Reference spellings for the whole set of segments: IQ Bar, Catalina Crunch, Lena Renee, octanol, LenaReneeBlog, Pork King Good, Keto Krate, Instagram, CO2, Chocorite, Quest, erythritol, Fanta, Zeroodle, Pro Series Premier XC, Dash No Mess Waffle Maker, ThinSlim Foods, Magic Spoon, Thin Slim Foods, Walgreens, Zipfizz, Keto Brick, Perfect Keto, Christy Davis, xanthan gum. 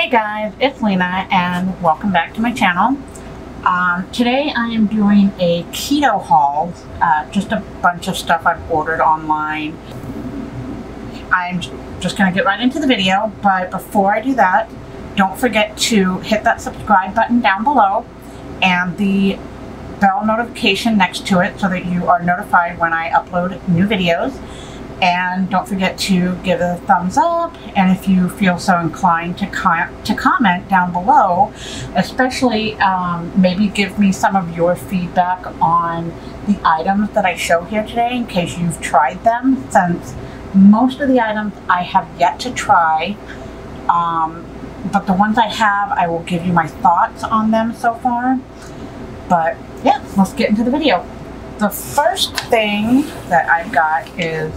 Hey guys, it's Lena and welcome back to my channel. Today I am doing a keto haul, just a bunch of stuff I've ordered online. I'm just going to get right into the video, but before I do that, don't forget to hit that subscribe button down below and the bell notification next to it so that you are notified when I upload new videos. And don't forget to give it a thumbs up, and if you feel so inclined to comment down below, especially maybe give me some of your feedback on the items that I show here today in case you've tried them, since most of the items I have yet to try, but the ones I have, I will give you my thoughts on them so far. But yeah, let's get into the video. The first thing that I've got is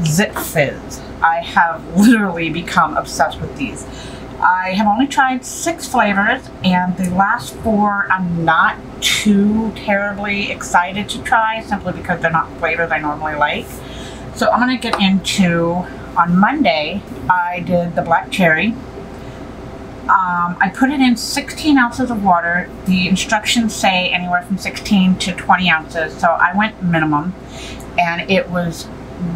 Zipfizz. I have literally become obsessed with these. I have only tried 6 flavors, and the last 4 I'm not too terribly excited to try simply because they're not flavors I normally like. So I'm going to get into, on Monday, I did the black cherry. I put it in 16 ounces of water. The instructions say anywhere from 16 to 20 ounces, so I went minimum, and it was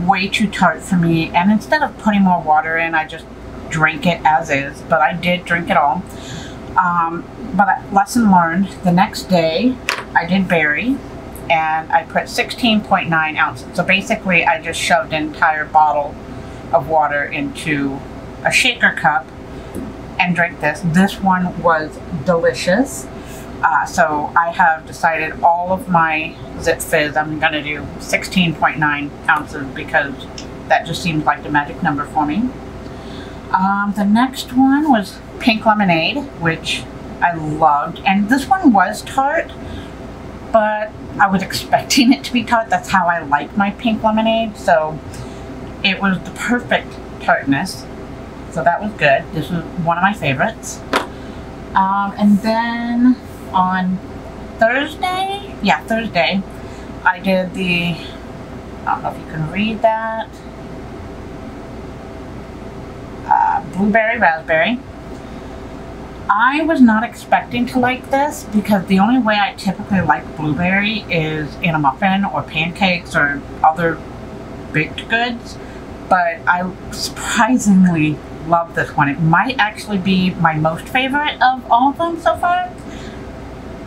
way too tart for me, and instead of putting more water in, I just drank it as is, but I did drink it all. But lesson learned, the next day I did berry, and I put 16.9 ounces. So basically I just shoved an entire bottle of water into a shaker cup and drank this. This one was delicious. So I have decided all of my Zipfizz, I'm going to do 16.9 ounces because that just seems like the magic number for me. The next one was pink lemonade, which I loved. And this one was tart, but I was expecting it to be tart. That's how I like my pink lemonade. So it was the perfect tartness. So that was good. This was one of my favorites. And then on Thursday, I did the, I don't know if you can read that, blueberry raspberry. I was not expecting to like this because the only way I typically like blueberry is in a muffin or pancakes or other baked goods, but I surprisingly love this one. It might actually be my most favorite of all of them so far,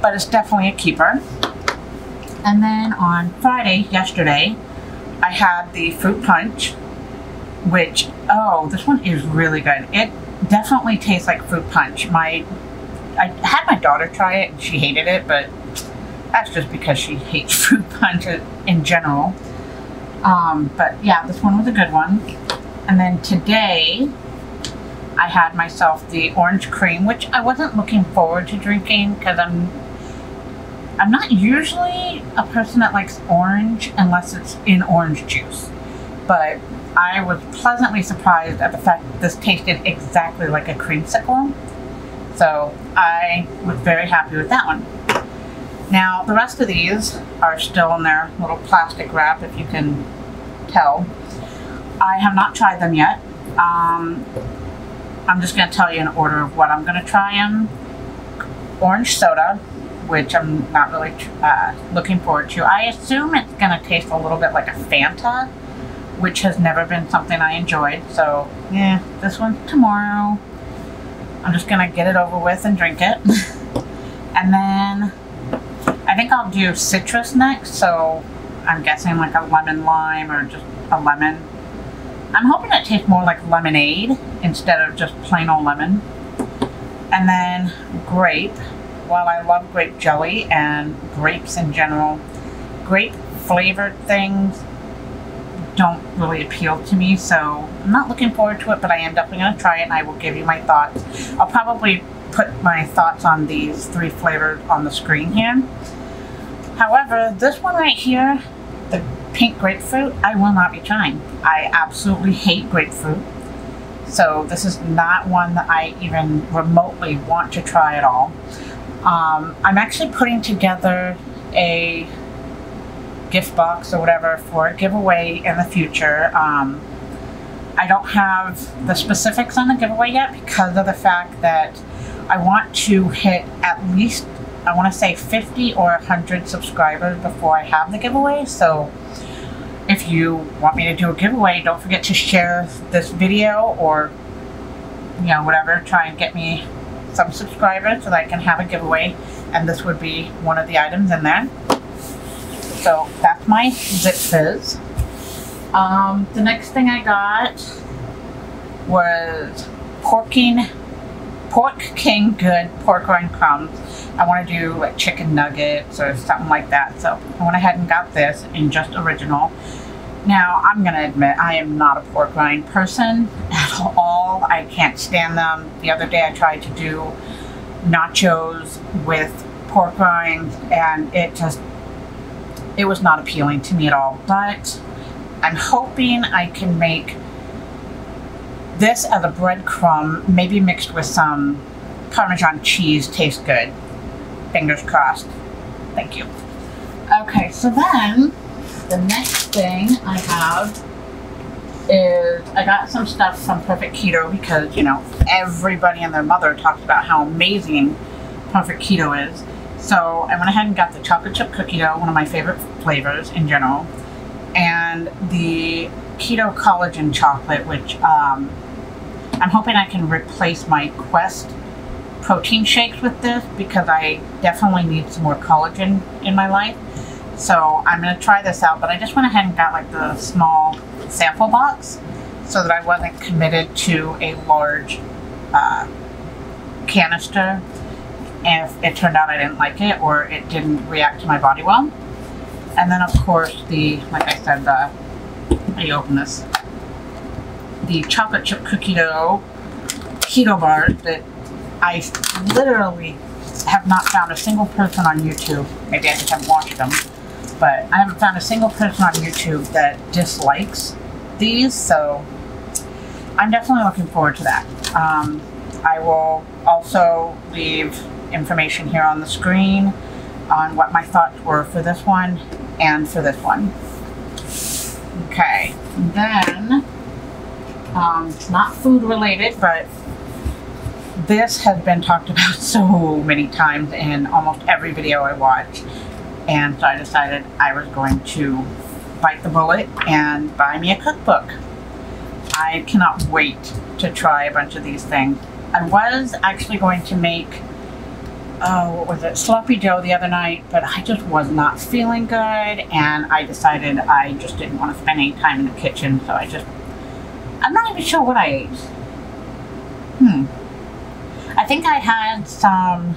but it's definitely a keeper. And then on Friday, yesterday, I had the fruit punch, which, oh, this one is really good. It definitely tastes like fruit punch. I had my daughter try it and she hated it, but that's just because she hates fruit punch in general. But yeah, this one was a good one. And then today, I had myself the orange cream, which I wasn't looking forward to drinking because I'm not usually a person that likes orange unless it's in orange juice, but I was pleasantly surprised at the fact that this tasted exactly like a creamsicle. So I was very happy with that one. Now the rest of these are still in their little plastic wrap, if you can tell. I have not tried them yet. I'm just going to tell you in order of what I'm going to try them. Orange soda, which I'm not really looking forward to. I assume it's going to taste a little bit like a Fanta, which has never been something I enjoyed. So, yeah, this one's tomorrow. I'm just going to get it over with and drink it. And then I think I'll do citrus next. So I'm guessing like a lemon lime or just a lemon. I'm hoping it tastes more like lemonade instead of just plain old lemon. And then grape. While I love grape jelly and grapes in general, grape flavored things don't really appeal to me, so I'm not looking forward to it, but I am definitely going to try it and I will give you my thoughts. I'll probably put my thoughts on these 3 flavors on the screen here. However, this one right here, the pink grapefruit, I will not be trying. I absolutely hate grapefruit. So this is not one that I even remotely want to try at all. I'm actually putting together a gift box or whatever for a giveaway in the future. I don't have the specifics on the giveaway yet because of the fact that I want to hit at least, I want to say 50 or 100 subscribers before I have the giveaway. So if you want me to do a giveaway, don't forget to share this video or, you know, whatever, try and get me some subscribers so that I can have a giveaway, and this would be one of the items in there. So that's my Zipfizz. The next thing I got was Pork King Good pork rind crumbs. I want to do like chicken nuggets or something like that, so I went ahead and got this in just original. Now I'm gonna admit I am not a pork rind person at all. I can't stand them. The other day I tried to do nachos with pork rinds and it was not appealing to me at all, but I'm hoping I can make this as a breadcrumb, maybe mixed with some Parmesan cheese. Tastes good. Fingers crossed. Thank you. Okay, so then the next thing I have is I got some stuff from Perfect Keto because, you know, everybody and their mother talks about how amazing Perfect Keto is. So I went ahead and got the chocolate chip cookie dough, one of my favorite flavors in general, and the keto collagen chocolate, which I'm hoping I can replace my Quest protein shakes with this because I definitely need some more collagen in my life. So I'm going to try this out, but I just went ahead and got like the small sample box so that I wasn't committed to a large canister if it turned out I didn't like it or it didn't react to my body well. And then, of course, the, like I said, the chocolate chip cookie dough keto bar that I literally have not found a single person on YouTube. Maybe I just haven't watched them, but I haven't found a single person on YouTube that dislikes these. So I'm definitely looking forward to that. I will also leave information here on the screen on what my thoughts were for this one and for this one. Okay, then it's not food related, but this has been talked about so many times in almost every video I watch, and so I decided I was going to bite the bullet and buy me a cookbook. I cannot wait to try a bunch of these things. I was actually going to make what was it? Sloppy dough the other night, but I just was not feeling good, and I decided I just didn't want to spend any time in the kitchen, so I'm not even sure what I ate. I think I had some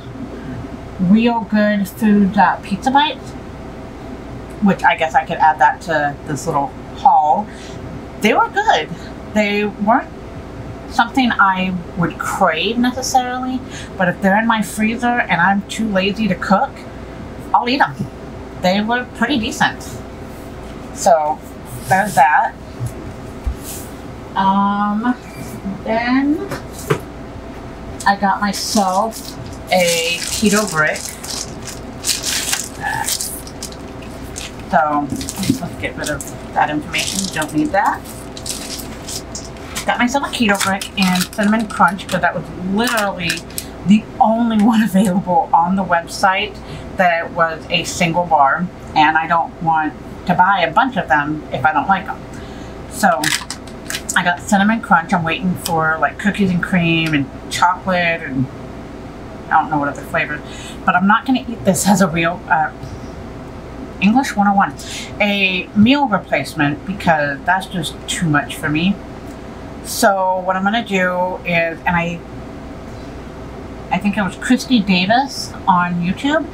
Real Good Food pizza bites, which I guess I could add that to this little haul. They were good. They weren't something I would crave necessarily, but if they're in my freezer and I'm too lazy to cook, I'll eat them. They were pretty decent. So there's that. Then I got myself a Keto Brick. So let's get rid of that information. Don't need that. Got myself a Keto Brick and Cinnamon Crunch because that was literally the only one available on the website that was a single bar, and I don't want to buy a bunch of them if I don't like them. So I got Cinnamon Crunch. I'm waiting for like cookies and cream and chocolate and I don't know what other flavors, but I'm not going to eat this as a real English 101, a meal replacement, because that's just too much for me. So what I'm going to do is, and I think it was Christy Davis on YouTube,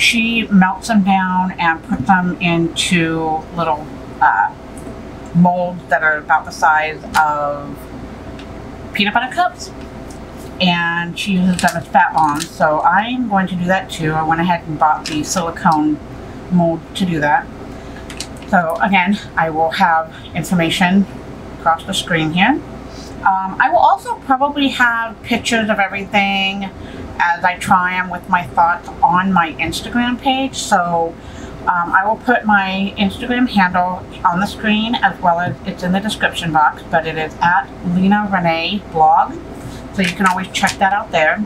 she melts them down and puts them into little molds that are about the size of peanut butter cups, and she uses them as fat bombs. So I'm going to do that too. I went ahead and bought the silicone mold to do that. So again, I will have information across the screen here. I will also probably have pictures of everything as I try them with my thoughts on my Instagram page, so I will put my Instagram handle on the screen, as well as it's in the description box, but it is at LenaReneeBlog. So you can always check that out there.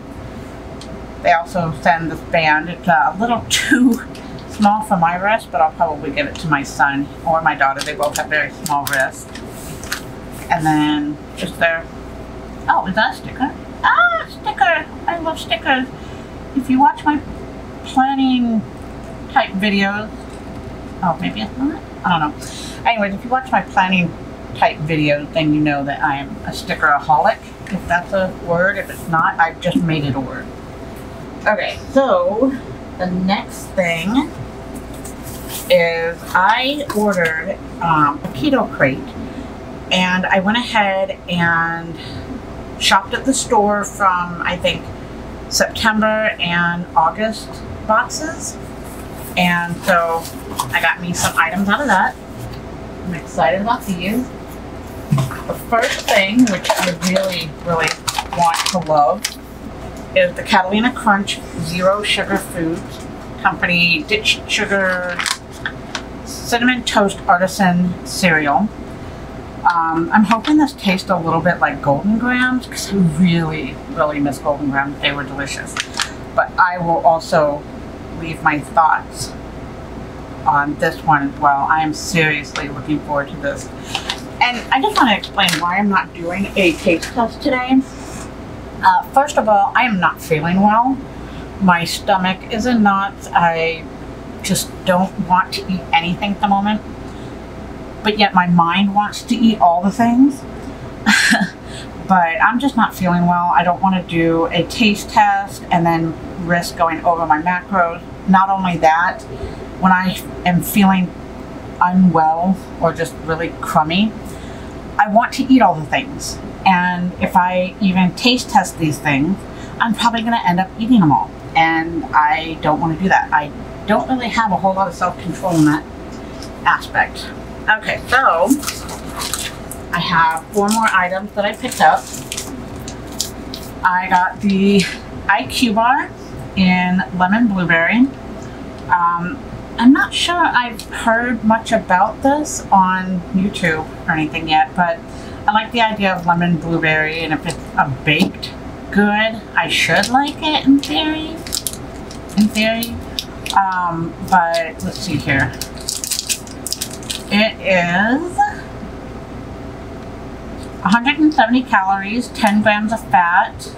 They also send this band. It's a little too small for my wrist, but I'll probably give it to my son or my daughter. They both have very small wrists. And then just their, oh, is that a sticker? Ah, sticker! I love stickers. If you watch my planning type videos, oh, maybe it's not? I don't know. Anyways, if you watch my planning type videos, then you know that I am a stickeraholic, if that's a word. If it's not, I've just made it a word. Okay, so the next thing is I ordered a Keto Krate, and I went ahead and shopped at the store from, I think, September and August boxes. And so I got me some items out of that. I'm excited about these. The first thing, which I really, really want to love, is the Catalina Crunch Zero Sugar Foods Company Ditch Sugar Cinnamon Toast Artisan Cereal. I'm hoping this tastes a little bit like Golden Grams, because I really, really miss Golden Grams. They were delicious. But I will also leave my thoughts on this one as well. I am seriously looking forward to this. And I just want to explain why I'm not doing a taste test today. First of all, I am not feeling well. My stomach is in knots. I just don't want to eat anything at the moment. But yet my mind wants to eat all the things. But I'm just not feeling well. I don't want to do a taste test and then risk going over my macros. Not only that, when I am feeling unwell or just really crummy, I want to eat all the things. And if I even taste test these things, I'm probably going to end up eating them all. And I don't want to do that. I don't really have a whole lot of self-control in that aspect. Okay, so I have four more items that I picked up. I got the IQ Bar in lemon blueberry. I'm not sure I've heard much about this on YouTube or anything yet, but I like the idea of lemon blueberry, and if it's a baked good, I should like it in theory. But let's see here. It is 170 calories, 10 grams of fat.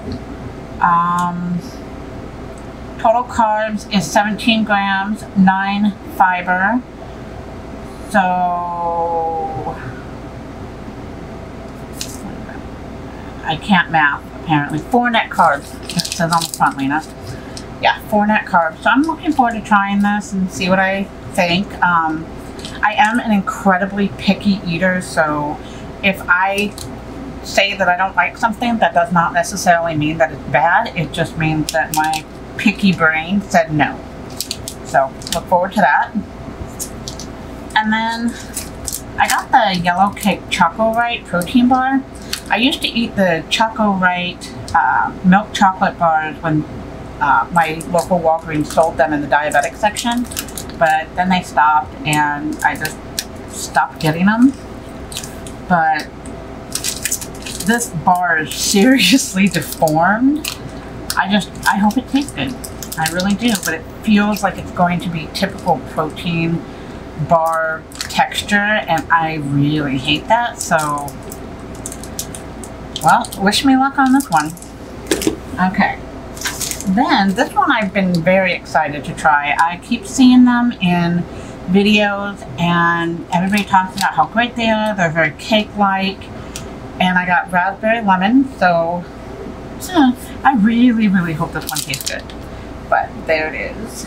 Total carbs is 17 grams, 9 fiber. So I can't math, apparently. 4 net carbs, it says on the front, Lena. Yeah, 4 net carbs. So I'm looking forward to trying this and see what I think. I am an incredibly picky eater, so if I say that I don't like something, that does not necessarily mean that it's bad. It just means that my picky brain said no. So look forward to that. And then I got the Yellow Cake Chocorite protein bar. I used to eat the Chocorite milk chocolate bars when my local Walgreens sold them in the diabetic section. But then they stopped, and I just stopped getting them. But this bar is seriously deformed. I hope it tastes good. I really do. But it feels like it's going to be typical protein bar texture, and I really hate that. So, well, wish me luck on this one. Okay. Then this one I've been very excited to try. I keep seeing them in videos, and everybody talks about how great they are. They're very cake-like. And I got raspberry lemon, so I really, really hope this one tastes good. But there it is.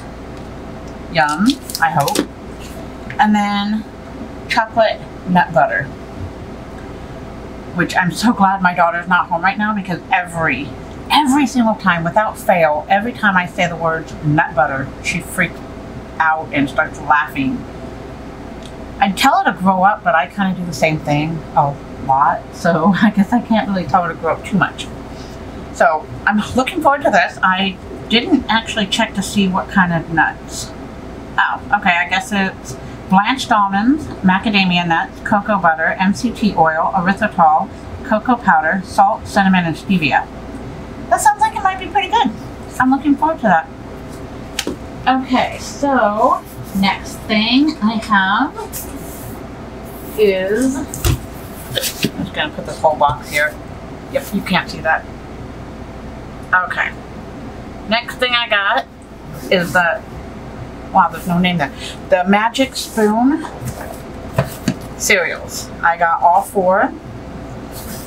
Yum, I hope. And then chocolate nut butter, which I'm so glad my daughter's not home right now, because every single time, without fail, every time I say the words nut butter, she freaks out and starts laughing. I tell her to grow up, but I kind of do the same thing a lot, so I guess I can't really tell her to grow up too much. So I'm looking forward to this. I didn't actually check to see what kind of nuts. Oh, Okay, I guess it's blanched almonds, macadamia nuts, cocoa butter, MCT oil, erythritol, cocoa powder, salt, cinnamon, and stevia. That sounds like it might be pretty good. I'm looking forward to that. Okay, so next thing I have is, I'm just gonna put this whole box here. Yep, you can't see that. Okay. Next thing I got is the, wow, there's no name there. The Magic Spoon cereals. I got all four.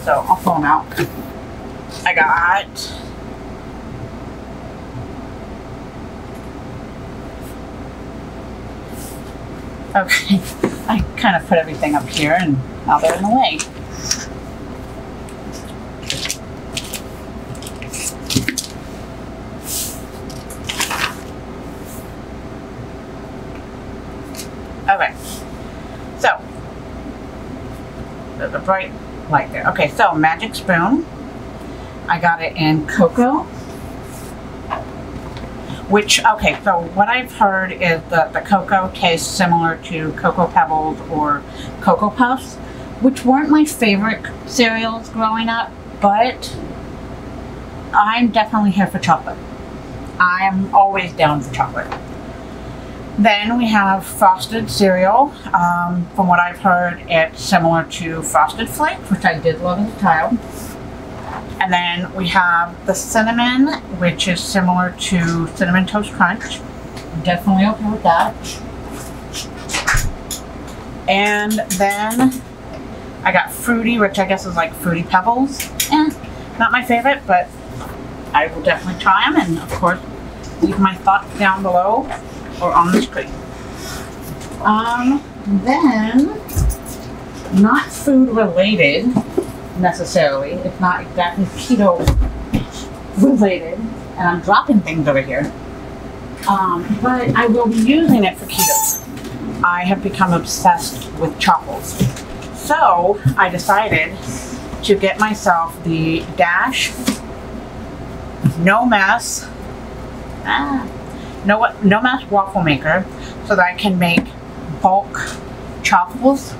So I'll pull them out. I got okay, I kind of put everything up here and now they're in the way. Okay, so there's a bright light there. Okay, so Magic Spoon. I got it in cocoa, which, okay, so what I've heard is that the cocoa tastes similar to Cocoa Pebbles or Cocoa Puffs, which weren't my favorite cereals growing up, but I'm definitely here for chocolate. I'm always down for chocolate. Then we have frosted cereal. From what I've heard, it's similar to Frosted Flakes, which I did love as a child. And then we have the cinnamon, which is similar to Cinnamon Toast Crunch. I'm definitely okay with that. And then I got fruity, which I guess is like Fruity Pebbles. Not my favorite, but I will definitely try them. And of course, leave my thoughts down below or on the screen. Then, not food related necessarily, it's not exactly keto related, and I'm dropping things over here, but I will be using it for keto. I have become obsessed with chocolates, so I decided to get myself the Dash No Mess No Mess waffle maker so that I can make bulk chocolates,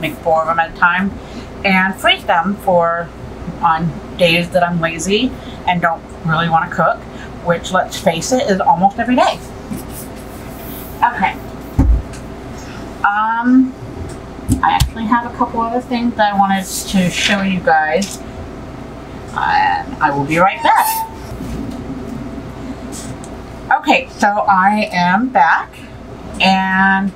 make 4 of them at a time, and freeze them for on days that I'm lazy and don't really want to cook, which, let's face it, is almost every day. Okay. I actually have a couple other things that I wanted to show you guys, and I will be right back. Okay, so I am back, and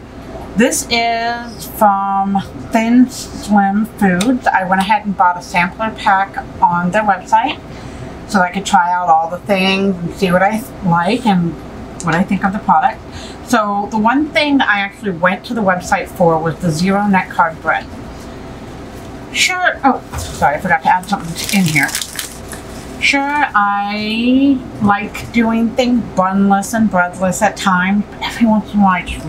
this is from Thin Slim Foods. I went ahead and bought a sampler pack on their website so I could try out all the things and see what I like and what I think of the product. So the one thing that I actually went to the website for was the zero net carb bread. Sure, oh, sorry, I forgot to add something in here. Sure, I like doing things bunless and breadless at times, but every once in a while I just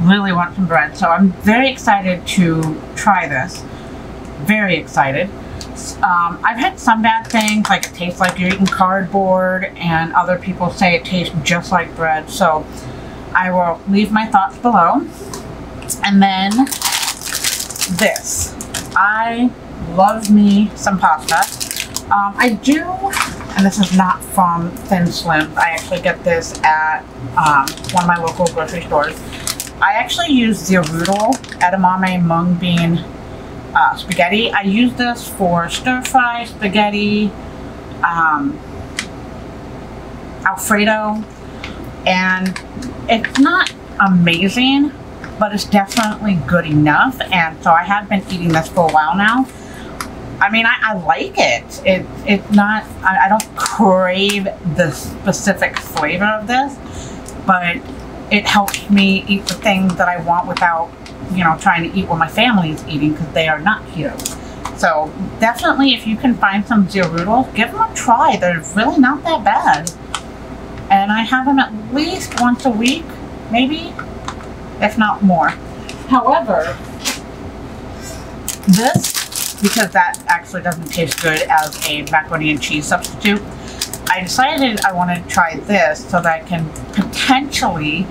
really want some bread. So I'm very excited to try this. Very excited. I've had some bad things, like it tastes like you're eating cardboard, and other people say it tastes just like bread. So I will leave my thoughts below. And then this. I love me some pasta. I do, and this is not from Thin Slim. I actually get this at one of my local grocery stores. I actually use Zeroodle edamame mung bean spaghetti. I use this for stir fry, spaghetti, Alfredo, and it's not amazing, but it's definitely good enough. And so I have been eating this for a while now. I mean, I like it. It's not, I don't crave the specific flavor of this, but it helps me eat the things that I want without, you know, trying to eat what my family is eating, because they are not keto. So definitely, if you can find some Zeroodle, give them a try. They're really not that bad. And I have them at least once a week, maybe, if not more. However, this, because that actually doesn't taste good as a macaroni and cheese substitute, I decided I wanted to try this so that I can potentially potentially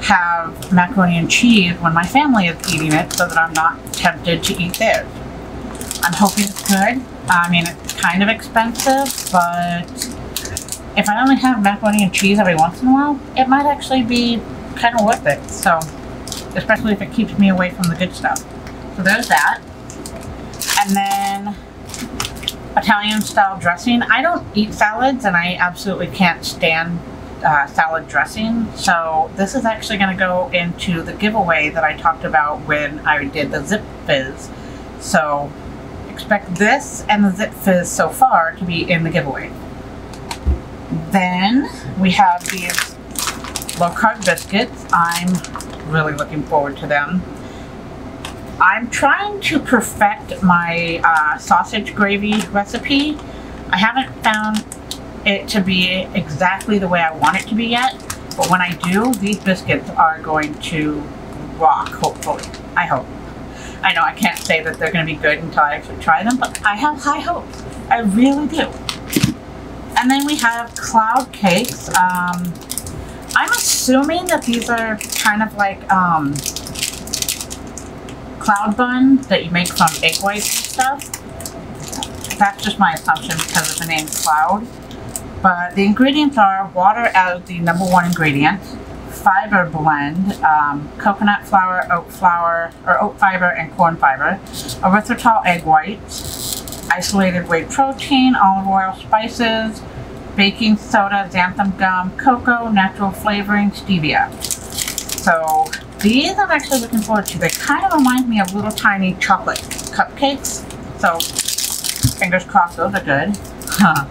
have macaroni and cheese when my family is eating it so that I'm not tempted to eat theirs. I'm hoping it's good. I mean, it's kind of expensive, but if I only have macaroni and cheese every once in a while, it might actually be kind of worth it. So, especially if it keeps me away from the good stuff. So there's that. And then Italian style dressing. I don't eat salads and I absolutely can't stand salad dressing. So this is actually going to go into the giveaway that I talked about when I did the Zipfizz. So expect this and the Zipfizz so far to be in the giveaway. Then we have these low-carb biscuits. I'm really looking forward to them. I'm trying to perfect my sausage gravy recipe. I haven't found it to be exactly the way I want it to be yet, but when I do, these biscuits are going to rock, hopefully. I hope. I know I can't say that they're going to be good until I actually try them, but I have high hopes. I really do. And then we have cloud cakes. I'm assuming that these are kind of like cloud bun that you make from egg whites and stuff. That's just my assumption because of the name cloud. But the ingredients are water as the #1 ingredient, fiber blend, coconut flour, or oat fiber and corn fiber, erythritol egg whites, isolated whey protein, olive oil, spices, baking soda, xanthan gum, cocoa, natural flavoring, stevia. So these I'm actually looking forward to. They kind of remind me of little tiny chocolate cupcakes. So fingers crossed those are good. Huh.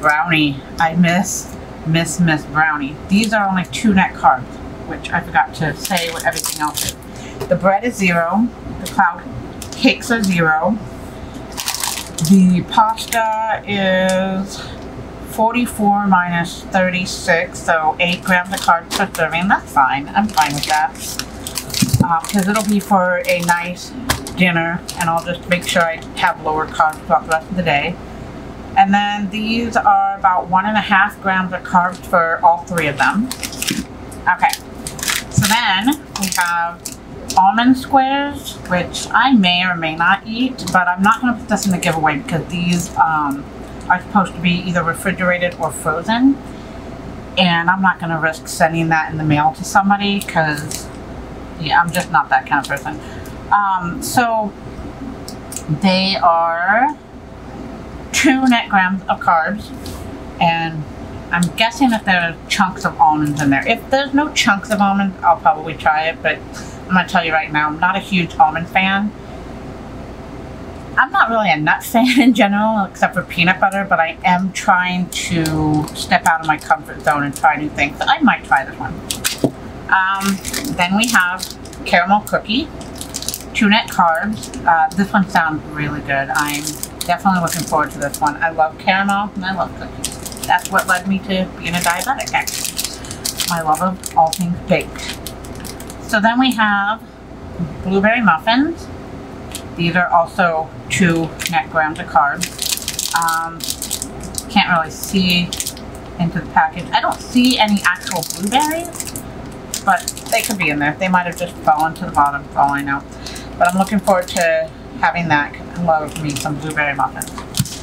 Brownie. I miss brownie. These are only 2 net carbs, which I forgot to say what everything else is. The bread is 0. The cloud cakes are 0. The pasta is 44 minus 36, so 8 grams of carbs per serving. That's fine. I'm fine with that. Because it'll be for a nice dinner, and I'll just make sure I have lower carbs throughout the rest of the day. And then these are about 1.5 grams of carbs for all 3 of them. Okay. So then we have almond squares, which I may or may not eat, but I'm not going to put this in the giveaway because these are supposed to be either refrigerated or frozen, and I'm not going to risk sending that in the mail to somebody because, yeah, I'm just not that kind of person. So they are 2 net grams of carbs, and I'm guessing if there are chunks of almonds in there. If there's no chunks of almonds, I'll probably try it, but I'm going to tell you right now, I'm not a huge almond fan. I'm not really a nut fan in general, except for peanut butter, but I am trying to step out of my comfort zone and try new things. So I might try this one. Then we have caramel cookie, 2 net carbs. This one sounds really good. I'm definitely looking forward to this one. I love caramel and I love cookies. That's what led me to being a diabetic, actually. My love of all things baked. So then we have blueberry muffins. These are also 2 net grams of carbs. Can't really see into the package. I don't see any actual blueberries, but they could be in there. They might have just fallen to the bottom for all I know. But I'm looking forward to having that because I love me some blueberry muffins.